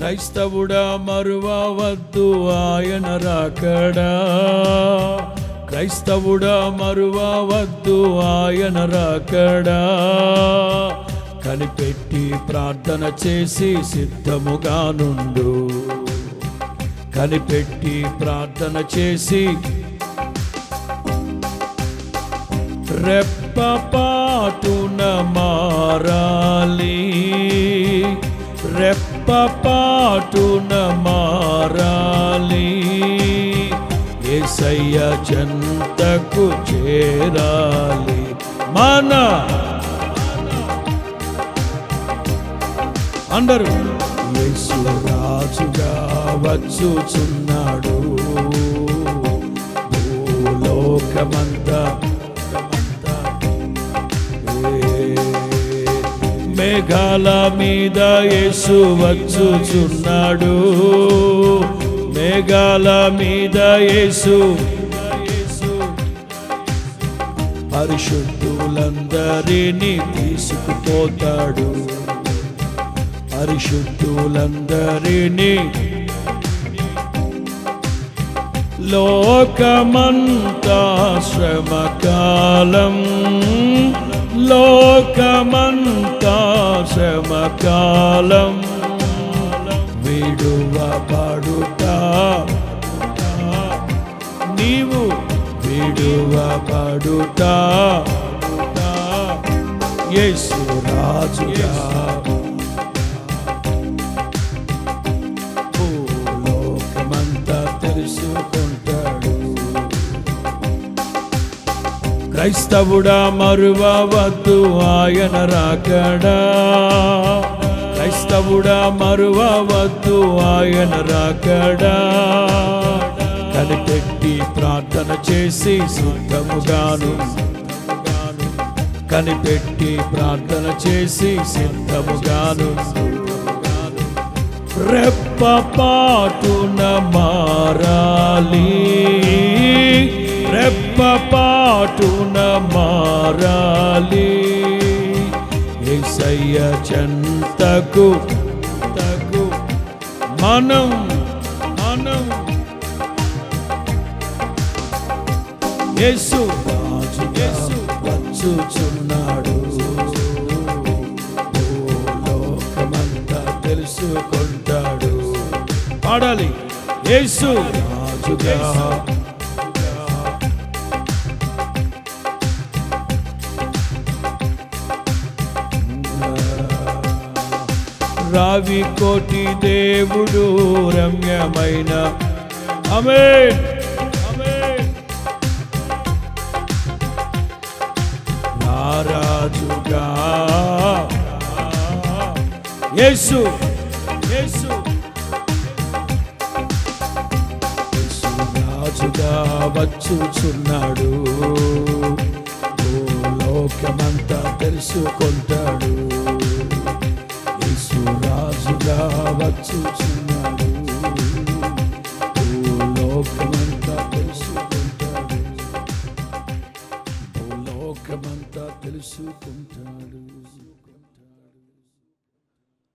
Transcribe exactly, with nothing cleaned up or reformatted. క్రైస్తవుడా మరువవద్దు ఆయన రాకడా, క్రైస్తవుడా మరువవద్దు ఆయన రాకడా. కనిపెట్టి ప్రార్థన చేసి సిద్ధముగా నుండు, కనిపెట్టి ప్రార్థన చేసి రెప్పపాటున మారాలి, రెప్పపాటున మారాలి. యేసయ్య చెంతకు చేరాలి, మన అందరూ యేసు రాజుగా వచ్చుచున్నాడు. భూలోకమంతా మేఘాల మీద యేసు వచ్చుచున్నాడు, మేఘాల మీద యేసు. పరిశుద్ధులందరినీ తీసుకుపోతాడు, పరిశుద్ధులందరినీ. లోకమంతా శ్రమకాలం, లోకమంతా శ్రమకాలం. విడువబడుట నీవు, విడువబడుట యేసు రాజుగా. భూలోకమంతా తెలుసుకుంటాడు. క్రైస్తవుడా మరువవద్దు ఆయన రాకడా, క్రైస్తవుడా మరువవద్దు ఆయన రాకడా. కనిపెట్టి ప్రార్థన చేసి సిద్ధముగాను, కనిపెట్టి ప్రార్థన చేసి సిద్ధముగాను. రెప్పపాటున మారాలి, రెప్పపాటున మారాలి. యేసయ్య చెంతకు తగు మనం మనం యేసు రాజుగా వచ్చుచున్నాడు. లోకమంతా తెలుసుకుంటాడు. పాడాలి, యేసు రాజుగా. రావి కోటి దేవుడు రమ్యమైన ఆమేన్. రారాజుగా యేసు, యేసు రాజుగా వచ్చుచున్నాడు. భూలోకమంతా తెలుసుకుంటాడు. రాజుగా వచ్చుచున్నాడు. భూలోకమంతా తెలుసుకుంటాడు, భూలోకమంతా తెలుసుకుంటాడు.